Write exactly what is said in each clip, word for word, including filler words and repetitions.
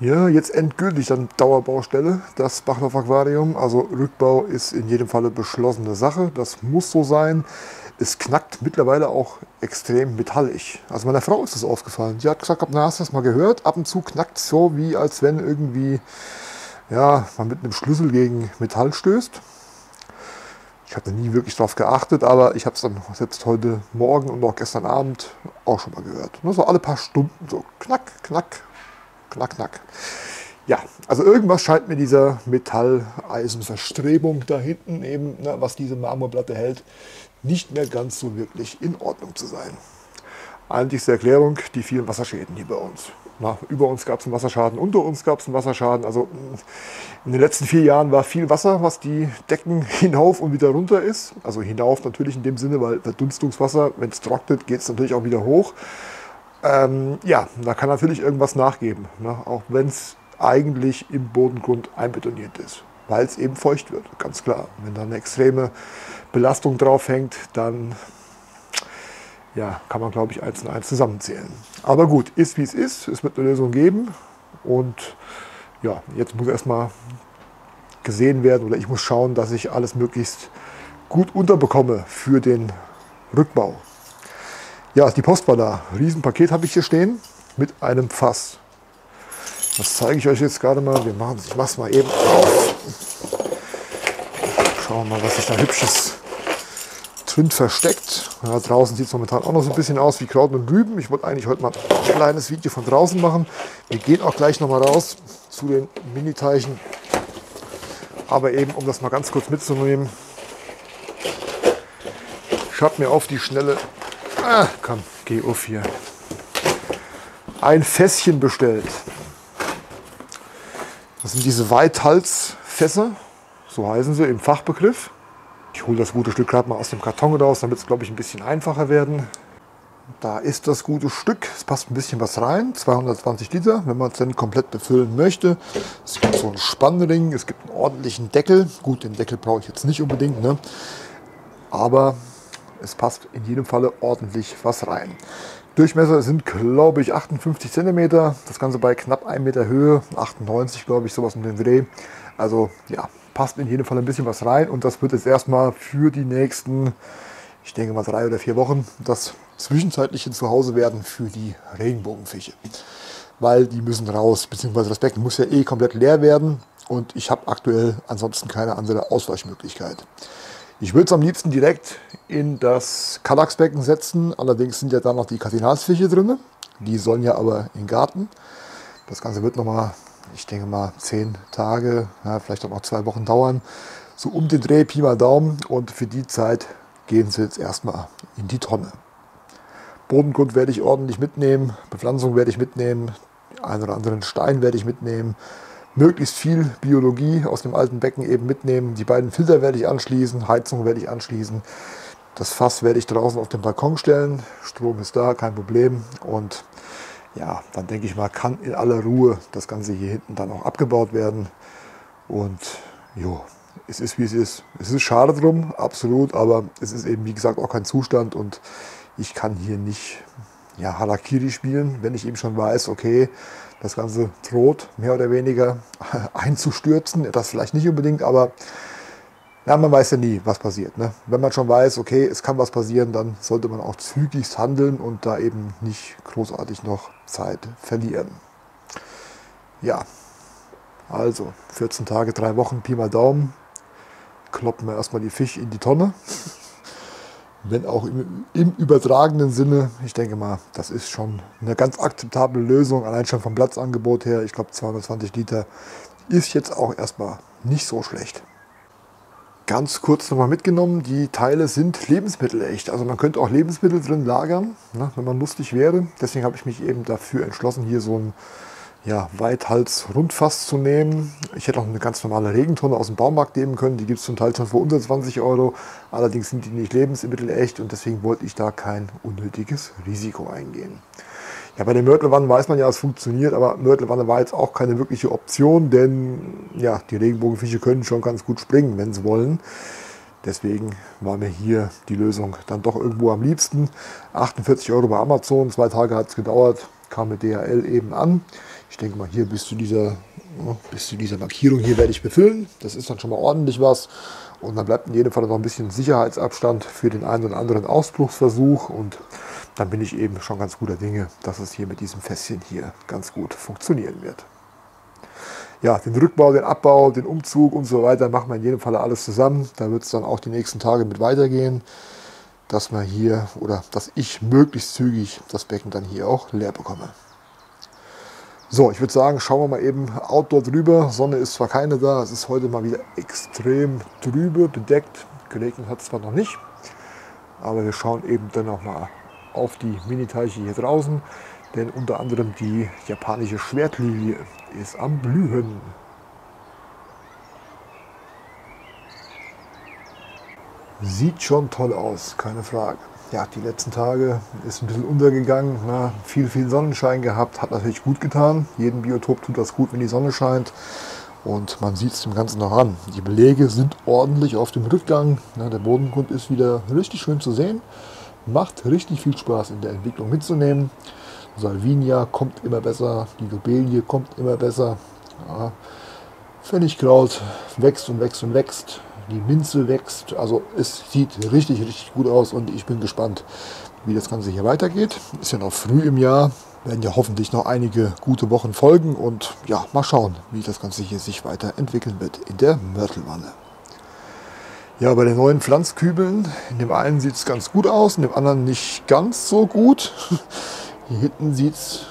Ja, jetzt endgültig dann Dauerbaustelle, das Bachlauf-Aquarium. Also Rückbau ist in jedem Falle beschlossene Sache, das muss so sein. Es knackt mittlerweile auch extrem metallig. Also meiner Frau ist das aufgefallen. Die hat gesagt, na, hast du das mal gehört? Ab und zu knackt es so, wie als wenn irgendwie, ja, man mit einem Schlüssel gegen Metall stößt. Ich habe nie wirklich darauf geachtet, aber ich habe es dann selbst heute Morgen und auch gestern Abend auch schon mal gehört. Nur so alle paar Stunden so knack, knack. Knack, knack. Ja, also irgendwas scheint mir dieser Metalleisenverstrebung da hinten eben, ne, was diese Marmorplatte hält, nicht mehr ganz so wirklich in Ordnung zu sein. Eigentlichste Erklärung, die vielen Wasserschäden hier bei uns. Na, über uns gab es einen Wasserschaden, unter uns gab es einen Wasserschaden. Also in den letzten vier Jahren war viel Wasser, was die Decken hinauf und wieder runter ist. Also hinauf natürlich in dem Sinne, weil Verdunstungswasser, wenn es trocknet, geht es natürlich auch wieder hoch. Ähm, ja, da kann natürlich irgendwas nachgeben, ne? Auch wenn es eigentlich im Bodengrund einbetoniert ist, weil es eben feucht wird, ganz klar. Wenn da eine extreme Belastung drauf hängt, dann ja, kann man, glaube ich, eins und eins zusammenzählen. Aber gut, ist wie es ist, es wird eine Lösung geben und ja, jetzt muss erstmal gesehen werden oder ich muss schauen, dass ich alles möglichst gut unterbekomme für den Rückbau. Ja, die Post war da. Riesenpaket habe ich hier stehen mit einem Fass. Das zeige ich euch jetzt gerade mal. Wir machen ich mache es mal eben auf. Schauen wir mal, was sich da Hübsches drin versteckt. Ja, draußen sieht es momentan auch noch so ein bisschen aus wie Kraut und Rüben. Ich wollte eigentlich heute mal ein kleines Video von draußen machen. Wir gehen auch gleich noch mal raus zu den Miniteichen. Aber eben, um das mal ganz kurz mitzunehmen, ich habe mir auf die Schnelle... Ah, komm, geh auf hier. Ein Fässchen bestellt. Das sind diese Weithalsfässer, so heißen sie im Fachbegriff. Ich hole das gute Stück gerade mal aus dem Karton raus, damit es, glaube ich, ein bisschen einfacher werden. Da ist das gute Stück, es passt ein bisschen was rein, zweihundertzwanzig Liter, wenn man es dann komplett befüllen möchte. Es gibt so einen Spannring, es gibt einen ordentlichen Deckel. Gut, den Deckel brauche ich jetzt nicht unbedingt, ne? Aber... es passt in jedem Falle ordentlich was rein. Durchmesser sind, glaube ich, achtundfünfzig Zentimeter. Das Ganze bei knapp einem Meter Höhe, achtundneunzig, glaube ich, sowas um den Dreh. Also ja, passt in jedem Fall ein bisschen was rein. Und das wird jetzt erstmal für die nächsten, ich denke mal drei oder vier Wochen, das zwischenzeitliche Zuhause werden für die Regenbogenfische. Weil die müssen raus, beziehungsweise das Becken muss ja eh komplett leer werden. Und ich habe aktuell ansonsten keine andere Ausweichmöglichkeit. Ich würde es am liebsten direkt in das Kallaxbecken setzen, allerdings sind ja da noch die Kardinalsfische drin, die sollen ja aber in den Garten. Das Ganze wird nochmal, ich denke mal, zehn Tage, ja, vielleicht auch noch zwei Wochen dauern, so um den Dreh, Pi mal Daumen, und für die Zeit gehen sie jetzt erstmal in die Tonne. Bodengrund werde ich ordentlich mitnehmen, Bepflanzung werde ich mitnehmen, den einen oder anderen Stein werde ich mitnehmen. Möglichst viel Biologie aus dem alten Becken eben mitnehmen. Die beiden Filter werde ich anschließen, Heizung werde ich anschließen. Das Fass werde ich draußen auf den Balkon stellen. Strom ist da, kein Problem. Und ja, dann denke ich mal, kann in aller Ruhe das Ganze hier hinten dann auch abgebaut werden. Und jo, es ist wie es ist. Es ist schade drum, absolut, aber es ist eben, wie gesagt, auch kein Zustand. Und ich kann hier nicht, ja, Harakiri spielen, wenn ich eben schon weiß, okay, das Ganze droht mehr oder weniger einzustürzen, das vielleicht nicht unbedingt, aber na, man weiß ja nie, was passiert, ne? Wenn man schon weiß, okay, es kann was passieren, dann sollte man auch zügigst handeln und da eben nicht großartig noch Zeit verlieren. Ja, also vierzehn Tage, drei Wochen, Pi mal Daumen, kloppen wir erstmal die Fische in die Tonne. Wenn auch im, im übertragenen Sinne, ich denke mal, das ist schon eine ganz akzeptable Lösung, allein schon vom Platzangebot her. Ich glaube, zweihundertzwanzig Liter ist jetzt auch erstmal nicht so schlecht. Ganz kurz nochmal mitgenommen, die Teile sind lebensmittelecht. Also man könnte auch Lebensmittel drin lagern, ne, wenn man lustig wäre. Deswegen habe ich mich eben dafür entschlossen, hier so ein, ja, Weithals-Rundfass zu nehmen. Ich hätte auch eine ganz normale Regentonne aus dem Baumarkt nehmen können. Die gibt es zum Teil schon für unter zwanzig Euro. Allerdings sind die nicht lebensmittelecht und deswegen wollte ich da kein unnötiges Risiko eingehen. Ja, bei den Mörtelwannen weiß man ja, es funktioniert, aber Mörtelwanne war jetzt auch keine wirkliche Option, denn ja, die Regenbogenfische können schon ganz gut springen, wenn sie wollen. Deswegen war mir hier die Lösung dann doch irgendwo am liebsten. achtundvierzig Euro bei Amazon, zwei Tage hat es gedauert, kam mit D H L eben an. Ich denke mal hier bis zu dieser, bis zu dieser Markierung hier werde ich befüllen. Das ist dann schon mal ordentlich was. Und dann bleibt in jedem Fall noch ein bisschen Sicherheitsabstand für den einen oder anderen Ausbruchsversuch. Und dann bin ich eben schon ganz guter Dinge, dass es hier mit diesem Fässchen hier ganz gut funktionieren wird. Ja, den Rückbau, den Abbau, den Umzug und so weiter machen wir in jedem Fall alles zusammen. Da wird es dann auch die nächsten Tage mit weitergehen, dass man hier oder dass ich möglichst zügig das Becken dann hier auch leer bekomme. So, ich würde sagen, schauen wir mal eben outdoor drüber. Sonne ist zwar keine da, es ist heute mal wieder extrem trübe, bedeckt. Geregnet hat es zwar noch nicht, aber wir schauen eben dann auch mal auf die Miniteiche hier draußen. Denn unter anderem die japanische Schwertlilie ist am Blühen. Sieht schon toll aus, keine Frage. Ja, die letzten Tage ist ein bisschen untergegangen, na, viel, viel Sonnenschein gehabt, hat natürlich gut getan. Jeden Biotop tut das gut, wenn die Sonne scheint. Und man sieht es dem Ganzen noch an. Die Belege sind ordentlich auf dem Rückgang. Na, der Bodengrund ist wieder richtig schön zu sehen. Macht richtig viel Spaß in der Entwicklung mitzunehmen. Salvinia kommt immer besser, die Lobelie kommt immer besser, ja, Pfennigkraut wächst und wächst und wächst, die Minze wächst, also es sieht richtig, richtig gut aus und ich bin gespannt, wie das Ganze hier weitergeht. Ist ja noch früh im Jahr, werden ja hoffentlich noch einige gute Wochen folgen und ja, mal schauen, wie das Ganze hier sich weiterentwickeln wird in der Mörtelwanne. Ja, bei den neuen Pflanzkübeln, in dem einen sieht es ganz gut aus, in dem anderen nicht ganz so gut. Hier hinten sieht es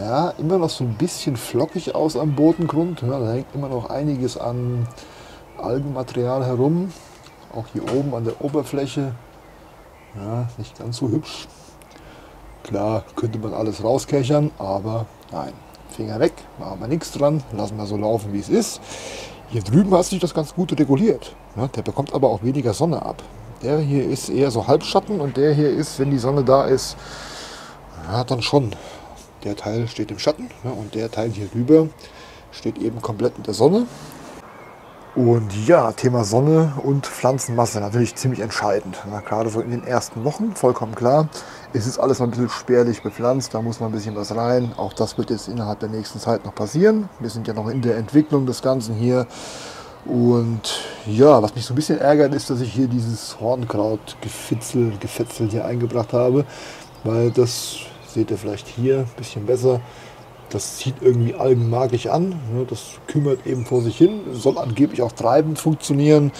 ja, immer noch so ein bisschen flockig aus am Bodengrund. Ja, da hängt immer noch einiges an Algenmaterial herum. Auch hier oben an der Oberfläche. Ja, nicht ganz so hübsch. Klar, könnte man alles rauskechern, aber nein. Finger weg, machen wir nichts dran, lassen wir so laufen, wie es ist. Hier drüben hat sich das ganz gut reguliert. Ja, der bekommt aber auch weniger Sonne ab. Der hier ist eher so Halbschatten und der hier ist, wenn die Sonne da ist, ja, dann schon. Der Teil steht im Schatten, ne, und der Teil hier rüber steht eben komplett in der Sonne. Und ja, Thema Sonne und Pflanzenmasse natürlich ziemlich entscheidend. Na, gerade so in den ersten Wochen, vollkommen klar. Es ist alles noch ein bisschen spärlich bepflanzt, da muss man ein bisschen was rein. Auch das wird jetzt innerhalb der nächsten Zeit noch passieren. Wir sind ja noch in der Entwicklung des Ganzen hier. Und ja, was mich so ein bisschen ärgert, ist, dass ich hier dieses Hornkraut-Gefitzel, Gefetzel hier eingebracht habe. Weil das seht ihr vielleicht hier ein bisschen besser, das zieht irgendwie algenmagig an, das kümmert eben vor sich hin, soll angeblich auch treibend funktionieren.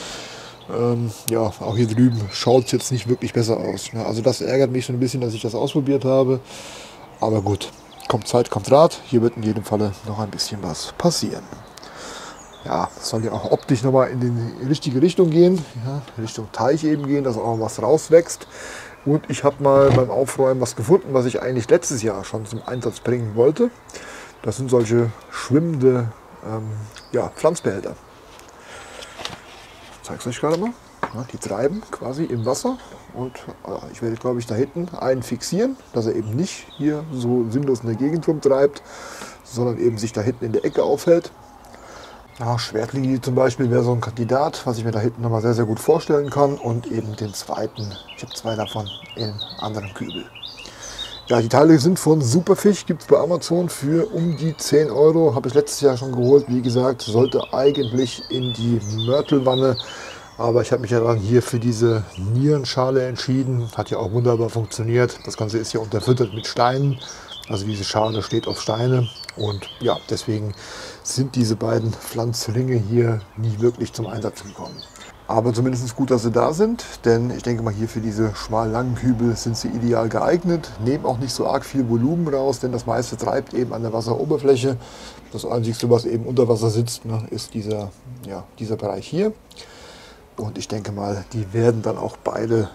Ähm, ja, auch hier drüben schaut es jetzt nicht wirklich besser aus. Also das ärgert mich schon ein bisschen, dass ich das ausprobiert habe, aber gut, kommt Zeit, kommt Rat, hier wird in jedem Falle noch ein bisschen was passieren. Ja, das soll ja auch optisch nochmal in die richtige Richtung gehen, ja, Richtung Teich eben gehen, dass auch was rauswächst. Und ich habe mal beim Aufräumen was gefunden, was ich eigentlich letztes Jahr schon zum Einsatz bringen wollte. Das sind solche schwimmende ähm, ja, Pflanzbehälter. Ich zeige es euch gerade mal. Ja, die treiben quasi im Wasser. Und äh, ich werde, glaube ich, da hinten einen fixieren, dass er eben nicht hier so sinnlos in der Gegend rumtreibt, sondern eben sich da hinten in der Ecke aufhält. Ja, Schwertlinie zum Beispiel wäre so ein Kandidat, was ich mir da hinten nochmal sehr, sehr gut vorstellen kann. Und eben den zweiten, ich habe zwei davon im anderen Kübel. Ja, die Teile sind von Superfish, gibt es bei Amazon für um die zehn Euro. Habe ich letztes Jahr schon geholt, wie gesagt, sollte eigentlich in die Mörtelwanne. Aber ich habe mich ja dann hier für diese Nierenschale entschieden. Hat ja auch wunderbar funktioniert. Das Ganze ist ja unterfüttert mit Steinen. Also diese Schale steht auf Steine und ja, deswegen sind diese beiden Pflanzlinge hier nie wirklich zum Einsatz gekommen. Aber zumindest gut, dass sie da sind, denn ich denke mal hier für diese schmalen langen Kübel sind sie ideal geeignet. Nehmen auch nicht so arg viel Volumen raus, denn das meiste treibt eben an der Wasseroberfläche. Das Einzige, was eben unter Wasser sitzt, ne, ist dieser, ja, dieser Bereich hier. Und ich denke mal, die werden dann auch beide,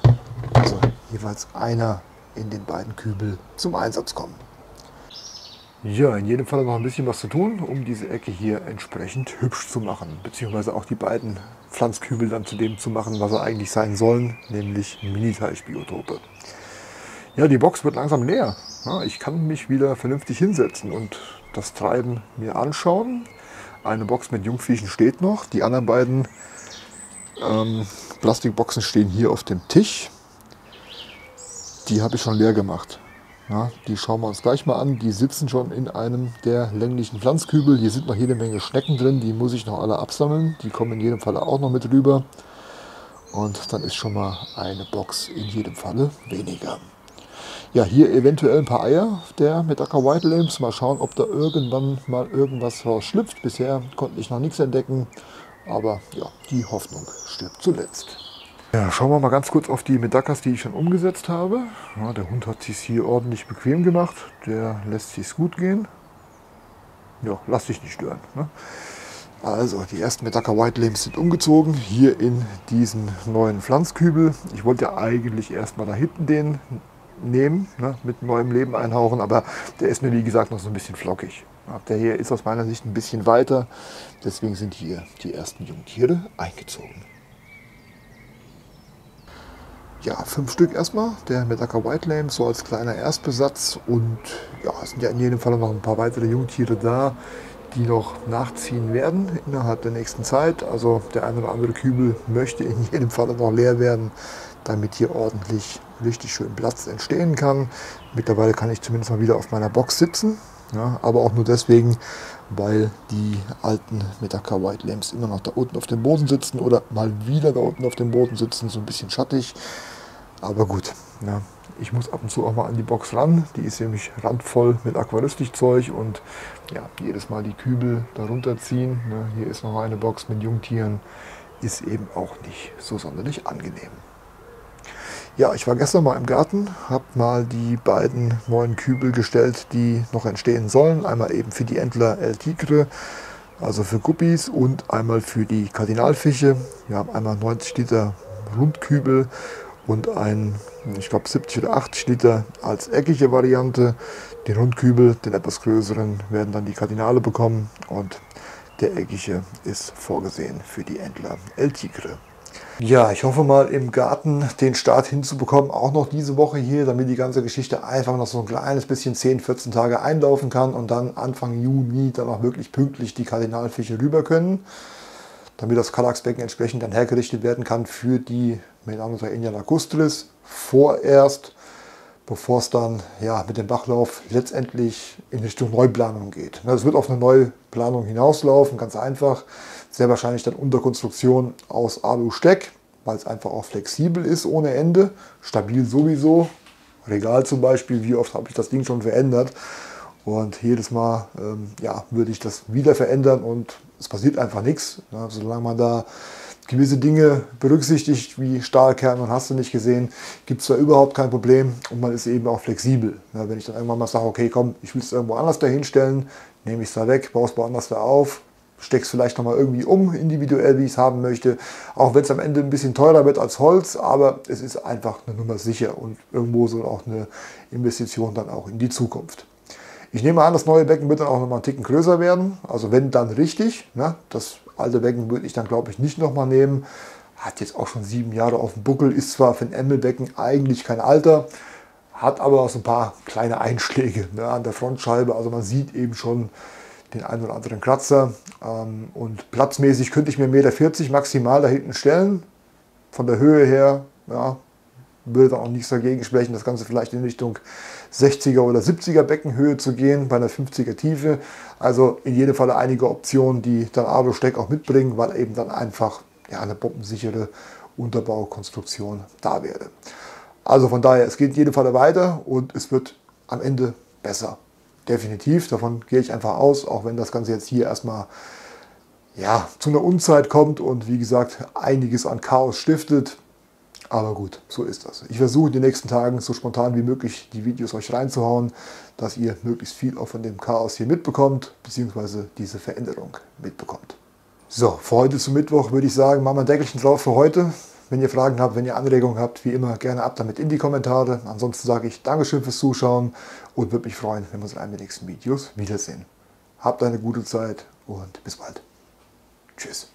also jeweils einer in den beiden Kübel zum Einsatz kommen. Ja, in jedem Fall noch ein bisschen was zu tun, um diese Ecke hier entsprechend hübsch zu machen, beziehungsweise auch die beiden Pflanzkübel dann zu dem zu machen, was sie eigentlich sein sollen, nämlich Miniteichbiotope. Ja, die Box wird langsam leer. Ja, ich kann mich wieder vernünftig hinsetzen und das Treiben mir anschauen. Eine Box mit Jungviechen steht noch, die anderen beiden ähm, Plastikboxen stehen hier auf dem Tisch. Die habe ich schon leer gemacht. Ja, die schauen wir uns gleich mal an. Die sitzen schon in einem der länglichen Pflanzkübel. Hier sind noch jede Menge Schnecken drin. Die muss ich noch alle absammeln. Die kommen in jedem Falle auch noch mit rüber. Und dann ist schon mal eine Box in jedem Falle weniger. Ja, hier eventuell ein paar Eier der Medaka White Lamps. Mal schauen, ob da irgendwann mal irgendwas rausschlüpft. Bisher konnte ich noch nichts entdecken. Aber ja, die Hoffnung stirbt zuletzt. Ja, schauen wir mal ganz kurz auf die Medakas, die ich schon umgesetzt habe. Ja, der Hund hat sich hier ordentlich bequem gemacht. Der lässt sich's gut gehen. Ja, lass dich nicht stören. Ne? Also, die ersten Medaka White Lamps sind umgezogen, hier in diesen neuen Pflanzkübel. Ich wollte ja eigentlich erstmal da hinten den nehmen, ne, mit neuem Leben einhauchen, aber der ist mir, wie gesagt, noch so ein bisschen flockig. Der hier ist aus meiner Sicht ein bisschen weiter, deswegen sind hier die ersten Jungtiere eingezogen. Ja, fünf Stück erstmal, der Medaka White Lamp, so als kleiner Erstbesatz, und ja, es sind ja in jedem Fall noch ein paar weitere Jungtiere da, die noch nachziehen werden innerhalb der nächsten Zeit. Also der eine oder andere Kübel möchte in jedem Fall noch leer werden, damit hier ordentlich richtig schön Platz entstehen kann. Mittlerweile kann ich zumindest mal wieder auf meiner Box sitzen, ja, aber auch nur deswegen, weil die alten Medaka White Lamps immer noch da unten auf dem Boden sitzen oder mal wieder da unten auf dem Boden sitzen, so ein bisschen schattig. Aber gut, ja, ich muss ab und zu auch mal an die Box ran. Die ist nämlich randvoll mit Aquaristik-Zeug und ja, jedes Mal die Kübel darunter ziehen. Ne, hier ist noch eine Box mit Jungtieren, ist eben auch nicht so sonderlich angenehm. Ja, ich war gestern mal im Garten, habe mal die beiden neuen Kübel gestellt, die noch entstehen sollen. Einmal eben für die Endler El Tigre, also für Guppies, und einmal für die Kardinalfische. Wir haben einmal neunzig Liter Rundkübel und ein, ich glaube, siebzig oder achtzig Liter als eckige Variante. Den Rundkübel, den etwas größeren, werden dann die Kardinale bekommen und der eckige ist vorgesehen für die Endler El Tigre. Ja, ich hoffe mal im Garten den Start hinzubekommen, auch noch diese Woche hier, damit die ganze Geschichte einfach noch so ein kleines bisschen zehn, vierzehn Tage einlaufen kann und dann Anfang Juni dann auch wirklich pünktlich die Kardinalfische rüber können, damit das Kallaxbecken entsprechend dann hergerichtet werden kann für die Melanotaenia Indian Acustris vorerst, bevor es dann ja mit dem Bachlauf letztendlich in Richtung Neuplanung geht. Das wird auf eine Neuplanung hinauslaufen, ganz einfach. Sehr wahrscheinlich dann Unterkonstruktion aus Alu-Steck, weil es einfach auch flexibel ist ohne Ende. Stabil sowieso. Regal zum Beispiel, wie oft habe ich das Ding schon verändert. Und jedes Mal ähm, ja, würde ich das wieder verändern und es passiert einfach nichts. Ne? Solange man da gewisse Dinge berücksichtigt, wie Stahlkern und hast du nicht gesehen, gibt es da überhaupt kein Problem und man ist eben auch flexibel. Ne? Wenn ich dann irgendwann mal sage, okay komm, ich will es irgendwo anders dahinstellen, nehme ich es da weg, baue es woanders da auf, steck's vielleicht nochmal irgendwie um, individuell, wie ich es haben möchte. Auch wenn es am Ende ein bisschen teurer wird als Holz, aber es ist einfach eine Nummer sicher und irgendwo so auch eine Investition dann auch in die Zukunft. Ich nehme an, das neue Becken wird dann auch nochmal einen Ticken größer werden. Also wenn, dann richtig. Ne? Das alte Becken würde ich dann, glaube ich, nicht nochmal nehmen. Hat jetzt auch schon sieben Jahre auf dem Buckel, ist zwar für ein Emmelbecken eigentlich kein Alter, hat aber auch so ein paar kleine Einschläge, ne, an der Frontscheibe. Also man sieht eben schon den einen oder anderen Kratzer, ähm, und platzmäßig könnte ich mir eins Meter vierzig maximal da hinten stellen. Von der Höhe her, ja, würde dann auch nichts dagegen sprechen, das Ganze vielleicht in Richtung sechziger oder siebziger Beckenhöhe zu gehen, bei einer fünfziger Tiefe. Also in jedem Fall einige Optionen, die dann Alu-Steck auch mitbringen, weil eben dann einfach ja, eine bombensichere Unterbaukonstruktion da wäre. Also von daher, es geht in jedem Fall weiter und es wird am Ende besser. Definitiv, davon gehe ich einfach aus, auch wenn das Ganze jetzt hier erstmal ja, zu einer Unzeit kommt und wie gesagt einiges an Chaos stiftet. Aber gut, so ist das. Ich versuche in den nächsten Tagen so spontan wie möglich die Videos euch reinzuhauen, dass ihr möglichst viel auch von dem Chaos hier mitbekommt, beziehungsweise diese Veränderung mitbekommt. So, für heute zum Mittwoch würde ich sagen, machen wir ein Deckelchen drauf für heute. Wenn ihr Fragen habt, wenn ihr Anregungen habt, wie immer gerne ab damit in die Kommentare. Ansonsten sage ich Dankeschön fürs Zuschauen und würde mich freuen, wenn wir uns in einem der nächsten Videos wiedersehen. Habt eine gute Zeit und bis bald. Tschüss.